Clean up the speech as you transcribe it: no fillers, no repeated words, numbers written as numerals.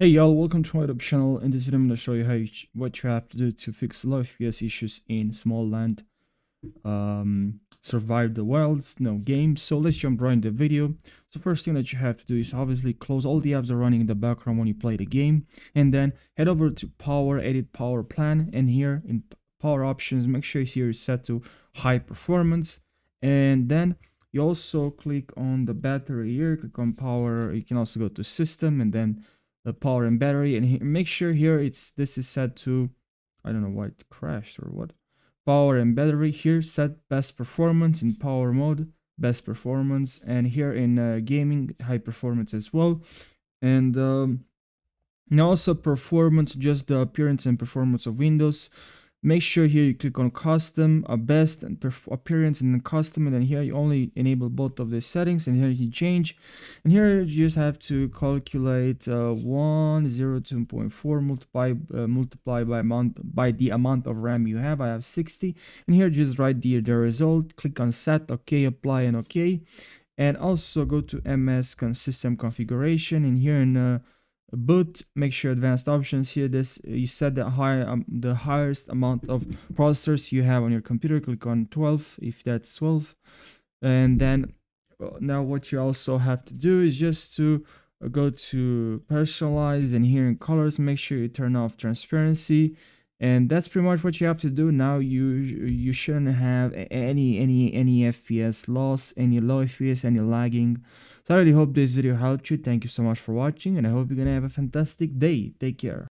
Hey y'all, welcome to my YouTube channel. In this video I'm going to show you what you have to do to fix low FPS issues in Smalland Survive the Wilds game. So let's jump right into the video. So first thing that you have to do is obviously close all the apps that are running in the background when you play the game, and then head over to power, edit power plan, and here in power options make sure here is set to high performance, and then you also click on the battery here, click on power. You can also go to system and then the power and battery, and make sure here this is set to, I don't know why it crashed or what, power and battery. Here set best performance in power mode, best performance, and here in gaming high performance as well. And now also performance, just the appearance and performance of Windows. Make sure here you click on custom, best and appearance, and then custom, and then here you only enable both of these settings, and here you change, and here you just have to calculate 102.4 multiply by the amount of RAM you have. I have 60, and here just write the result, click on set, okay, apply, and okay, and also go to MS system configuration, and here in boot make sure advanced options. Here this you set the highest amount of processors you have on your computer, click on 12 if that's 12, and then now what you also have to do is just to go to personalize, and here in colors make sure you turn off transparency, and that's pretty much what you have to do. Now you shouldn't have any FPS loss, any low FPS, any lagging. So I really hope this video helped you. Thank you so much for watching, and I hope you're gonna have a fantastic day. Take care.